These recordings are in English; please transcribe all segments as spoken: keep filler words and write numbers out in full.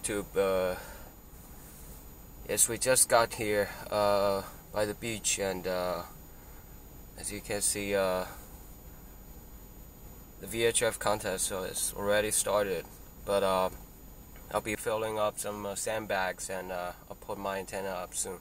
YouTube. Uh, yes, we just got here uh, by the beach, and uh, as you can see, uh, the V H F contest so it's already started. But uh, I'll be filling up some uh, sandbags, and uh, I'll put my antenna up soon.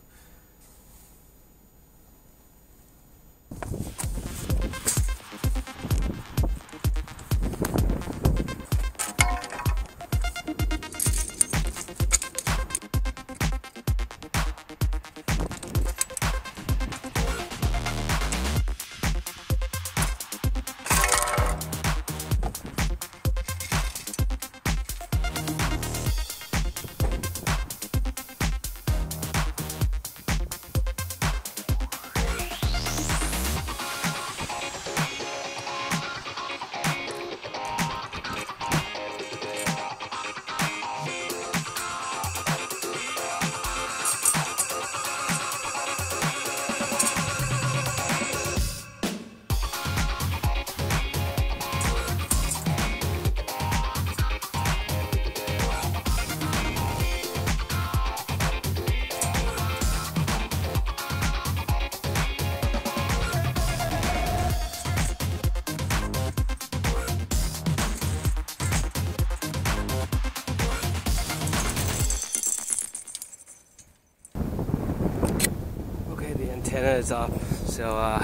Antenna is up, so uh,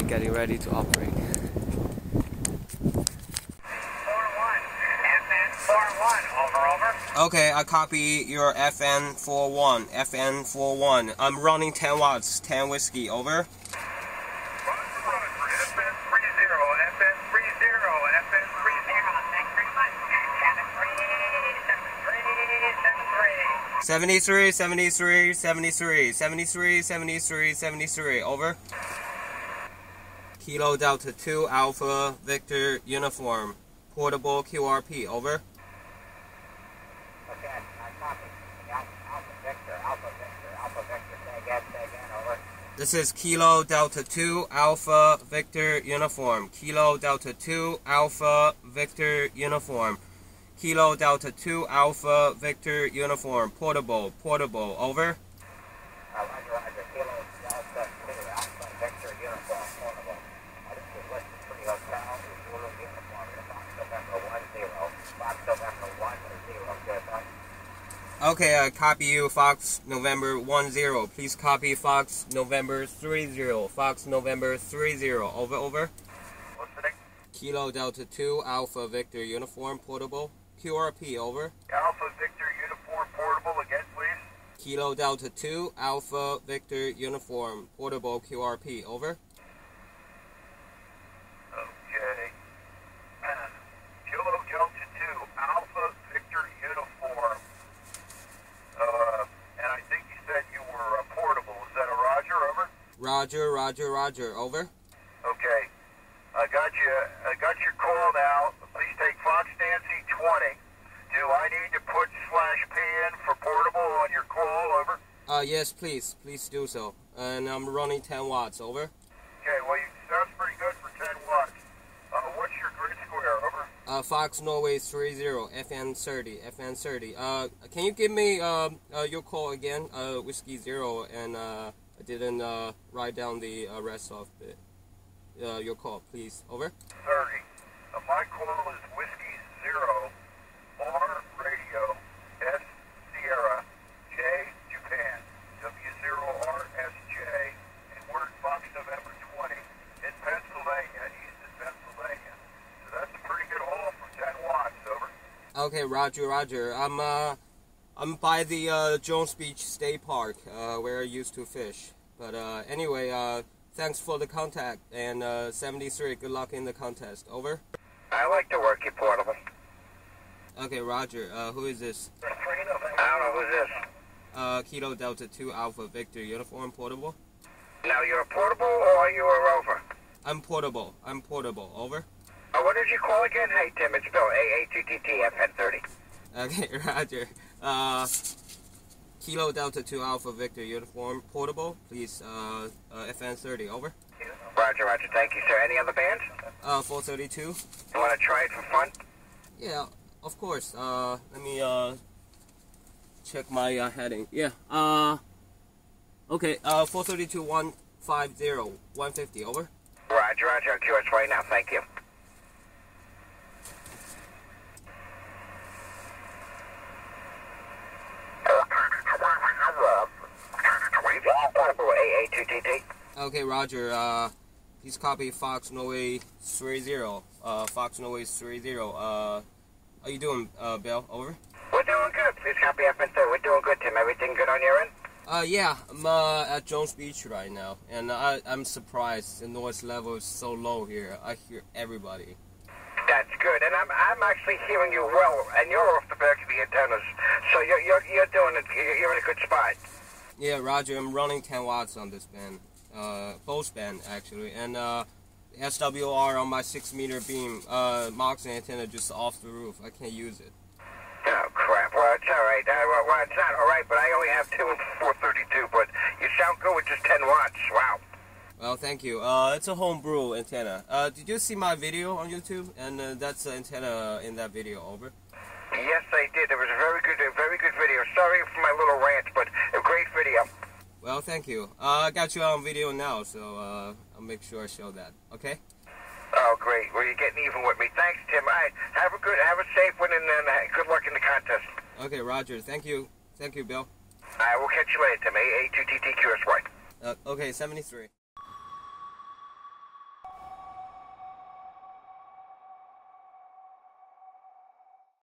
we're getting ready to operate. four one, F N four one, over, over. Okay, I copy your F N four one, F N four one. I'm running ten watts, ten whiskey, over. seventy-three, seventy-three, seventy-three, seventy-three, seventy-three, seventy-three, over. Kilo Delta two Alpha Victor Uniform, portable Q R P, over. Okay, I copy. Alpha Victor, Alpha Victor, Alpha Victor, say again, say again, over. This is Kilo Delta two Alpha Victor Uniform, Kilo Delta two Alpha Victor Uniform. Kilo Delta two Alpha Victor Uniform, portable, portable, over. Uh, roger, roger. Kilo Delta two Alpha Victor Uniform, portable. Uh, this is listed for your town, Zulu Uniform, box November one zero, box November one zero. Okay, I copy you, Fox November one zero. Please copy Fox November three zero, Fox November three zero, over, over. What's the next? Kilo Delta two Alpha Victor Uniform, portable. Q R P, over. Alpha Victor Uniform, portable, again, please. Kilo Delta two, Alpha Victor Uniform, portable, Q R P, over. Okay. Uh, Kilo Delta two, Alpha Victor Uniform. Uh, and I think you said you were uh, portable. Is that a roger, over? Roger, roger, roger, over. Okay. I got you, I got your call now. Please take Fox Nancy twenty. Do I need to put slash P in for portable on your call, over? Uh, yes, please. Please do so. And I'm running ten watts, over. Okay, well, you sounds pretty good for ten watts. Uh, what's your grid square, over? Uh, Fox Norway thirty, F N thirty, F N thirty. Uh, can you give me um, uh, your call again? Uh, Whiskey Zero, and uh, I didn't uh, write down the uh, rest of it. Uh, your call, please. Over. thirty. Uh, my call is Whiskey Zero, R Radio, S Sierra, J Japan, W Zero R S J, and word Fox November twenty in Pennsylvania, Eastern Pennsylvania. So that's a pretty good haul for ten watts. Over. Okay, roger, roger. I'm uh, I'm by the uh, Jones Beach State Park, uh, where I used to fish. But uh, anyway, uh. Thanks for the contact, and uh, seventy-three, good luck in the contest, over. I like to work you portable. Okay, roger. Uh, who is this? I don't know, who's this? Uh, Kilo Delta two Alpha Victor Uniform, portable. Now, you're portable or you are over? I'm portable. I'm portable, over. Oh, what did you call again? Hey, Tim, it's Bill, A A two T T, F N thirty. Okay, roger. Uh... Kilo Delta two Alpha Victor Uniform, portable, please, uh, uh, F N thirty, over. Roger, roger, thank you, sir. Any other bands? Uh, four thirty-two. You want to try it for fun? Yeah, Of course. Uh, let me uh, check my uh, heading. Yeah. Uh, okay. Uh, four thirty-two one fifty, over. Roger, roger. On Q S right now. Thank you. A two T T. Okay, roger. Uh, please copy Fox Norway three zero. Uh, Fox Norway three zero. Uh, how you doing, uh, Bill? Over. We're doing good. Please copy F N three. We're doing good, Tim. Everything good on your end? Uh, yeah. I'm uh, at Jones Beach right now, and I, I'm surprised the noise level is so low here. I hear everybody. That's good, and I'm I'm actually hearing you well, and you're off the back of the antennas, so you're you're you're doing it. You're in a good spot. Yeah, roger. I'm running ten watts on this band, uh, both band actually, and uh, S W R on my six meter beam, uh, Mox antenna just off the roof. I can't use it. Oh crap! Well, it's all right. Uh, well, it's not all right, but I only have two and four thirty-two. But you sound good with just ten watts. Wow. Well, thank you. Uh, it's a homebrew antenna. Uh, did you see my video on YouTube? And uh, that's the antenna in that video. Over. Yes, I did. It was a very good, a very good video. Sorry for my little rant, but a great video. Well, thank you. Uh, I got you on video now, so uh, I'll make sure I show that. Okay. Oh, great. Well, you're getting even with me. Thanks, Tim. All right. Have a good, have a safe one, and uh, good luck in the contest. Okay, roger. Thank you. Thank you, Bill. All right. We'll catch you later, Tim. A two T T Q S Y. Uh, okay, seventy-three.